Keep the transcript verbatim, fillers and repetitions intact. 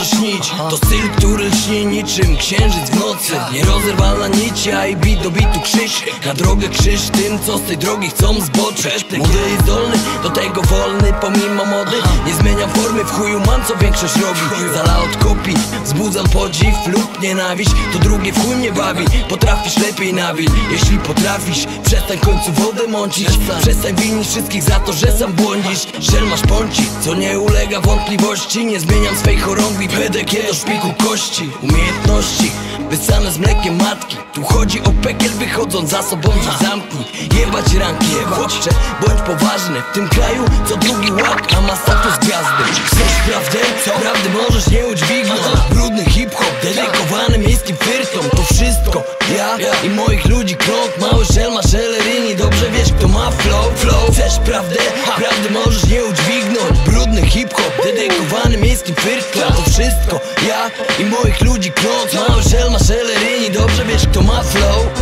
może śnić. To styl, który lśni niczym księżyc w nocy. Nierozerwalna nicia i bit do bitu krzyż. Na drogę krzyż tym, co z tej drogi chcą zboczyć. Młody i zdolny, do tego wolny pomimo mody. Nie zmieniam formy, w chuju mam co większość robi. Zala od kopii, wzbudzam podziw lub nienawiść. To drugie w chuj mnie bawi, potrafisz lepiej nawil. Jeśli potrafisz, przestań w końcu wodę mącić. Przestań winić wszystkich za to, że sam błądzisz. Żel masz pąci, co nie ulega wątpliwości. Nie zmieniam swej chorągwi, pedek je do szpiku kości. Umiejętności wysane z mlekiem matki. Tu chodzi o pekiel, wychodząc za sobą ci zamknij. Jebać ranki, chłopcze, bądź poważny. W tym kraju co drugi łak, a ma status gwiazdy. Chcesz prawdę? Prawdy możesz nie udźwignąć. Brudny hip-hop, dedykowany miejskim firtom. To wszystko ja i moich ludzi krąg. Mały szel ma shellerini, dobrze wiesz kto ma flow, flow. Chcesz prawdę? Prawdy możesz nie udźwignąć. Brudny hip-hop, dedykowany miejskim firtom. To wszystko ja i moich ludzi krąg. Mały szel ma shellerini, dobrze wiesz kto ma flow.